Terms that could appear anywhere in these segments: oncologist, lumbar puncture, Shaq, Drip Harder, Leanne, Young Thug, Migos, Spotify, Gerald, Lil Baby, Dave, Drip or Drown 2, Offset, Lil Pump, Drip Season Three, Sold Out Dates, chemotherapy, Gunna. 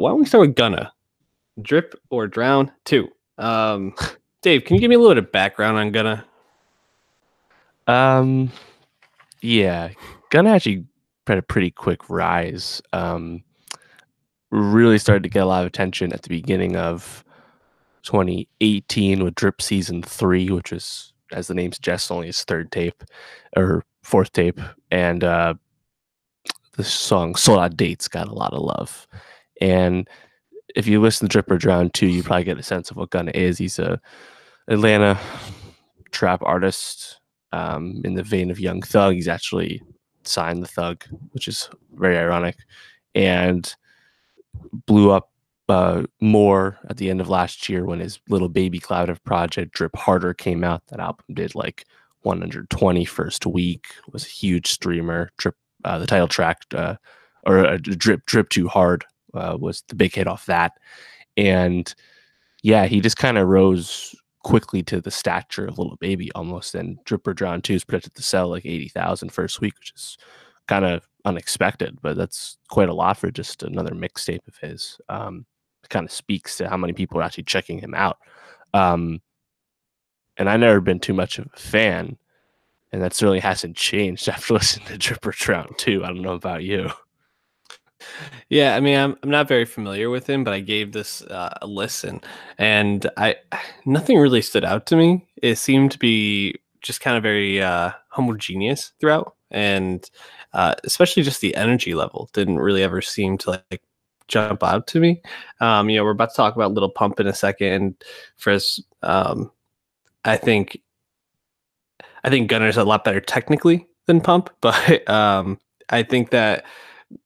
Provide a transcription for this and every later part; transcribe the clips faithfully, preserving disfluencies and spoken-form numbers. Why don't we start with Gunna? Drip or Drown two. Um, Dave, can you give me a little bit of background on Gunna? Um, yeah, Gunna actually had a pretty quick rise. Um, really started to get a lot of attention at the beginning of twenty eighteen with Drip Season Three, which is, as the name suggests, only his third tape or fourth tape, and uh, the song "Sold Out Dates" got a lot of love. And if you listen to Drip or Drown two, you probably get a sense of what Gunna is. He's a Atlanta trap artist, um, in the vein of Young Thug. He's actually signed to Thug, which is very ironic, and blew up uh, more at the end of last year when his Lil Baby collaborative project Drip Harder came out. That album did like one hundred twenty first week. It was a huge streamer. Drip, uh, the title track, uh, or uh, Drip Drip Too Hard. Uh, was the big hit off that. And yeah, he just kind of rose quickly to the stature of Lil Baby almost. And Drip or Drown two is predicted to sell like eighty thousand first week, which is kind of unexpected, but that's quite a lot for just another mixtape of his. Um, it kind of speaks to how many people are actually checking him out. Um, and I've never been too much of a fan, and that certainly hasn't changed after listening to Drip or Drown two. I don't know about you. Yeah, I mean, I'm I'm not very familiar with him, but I gave this uh, a listen, and I nothing really stood out to me. It seemed to be just kind of very uh, homogeneous throughout, and uh, especially just the energy level didn't really ever seem to like jump out to me. Um, you know, we're about to talk about Lil Pump in a second, and for us, um, I think I think Gunner's a lot better technically than Pump, but um, I think that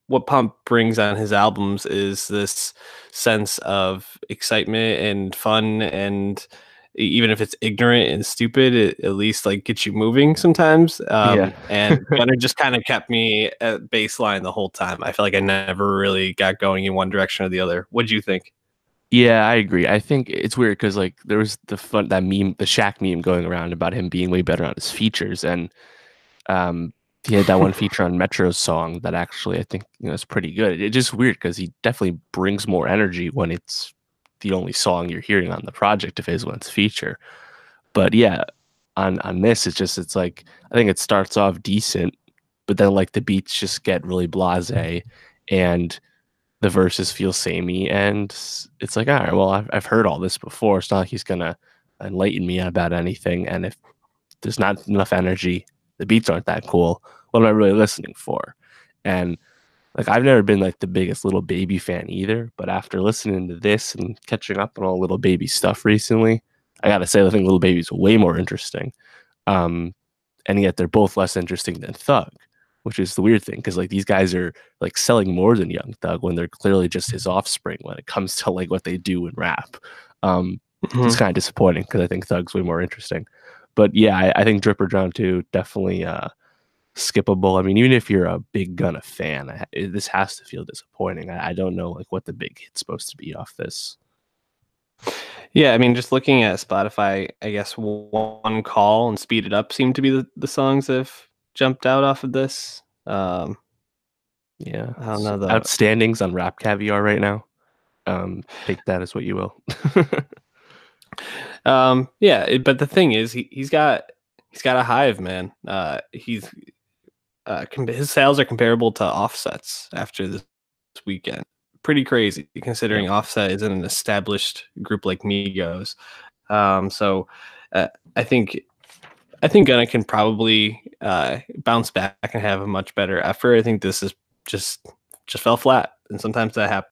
what Pump brings on his albums is this sense of excitement and fun, and even if it's ignorant and stupid, it at least like gets you moving sometimes. Um, yeah. And Gunna just kind of kept me at baseline the whole time. I feel like I never really got going in one direction or the other. What do you think? Yeah, I agree. I think it's weird because like there was the fun, that meme, the Shaq meme going around about him being way better on his features, and um, he had that one feature on Metro's song that actually I think you know is pretty good. It's just weird because he definitely brings more energy when it's the only song you're hearing on the project of his when it's feature. But yeah, on on this it's just it's like I think it starts off decent, but then like the beats just get really blasé, and the verses feel samey, and it's like all right, well I've I've heard all this before. It's not like he's gonna enlighten me about anything, and if there's not enough energy, the beats aren't that cool, what am I really listening for? And like I've never been like the biggest Lil Baby fan either, but after listening to this and catching up on all Lil Baby stuff recently, I gotta say I think Lil Baby's way more interesting. Um, and yet they're both less interesting than Thug, which is the weird thing because like these guys are like selling more than Young Thug when they're clearly just his offspring when it comes to like what they do in rap. Um, mm-hmm. It's kind of disappointing because I think Thug's way more interesting. But yeah, I, I think Drip or Drown two definitely uh, skippable. I mean, even if you're a big Gunna fan, I, it, this has to feel disappointing. I, I don't know like what the big hit's supposed to be off this. Yeah, I mean, just looking at Spotify, I guess One Call and Speed It Up seem to be the, the songs that have jumped out off of this. Um, yeah, I don't know. The outstandings on Rap Caviar right now. Um, take that as what you will. Um, yeah, it, but the thing is, he, he's got he's got a hive, man. Uh, he's uh, his sales are comparable to Offset's after this weekend. Pretty crazy, considering Offset is in an established group like Migos. Um, so uh, I think I think Gunna can probably uh, bounce back and have a much better effort. I think this is just just fell flat, and sometimes that happens.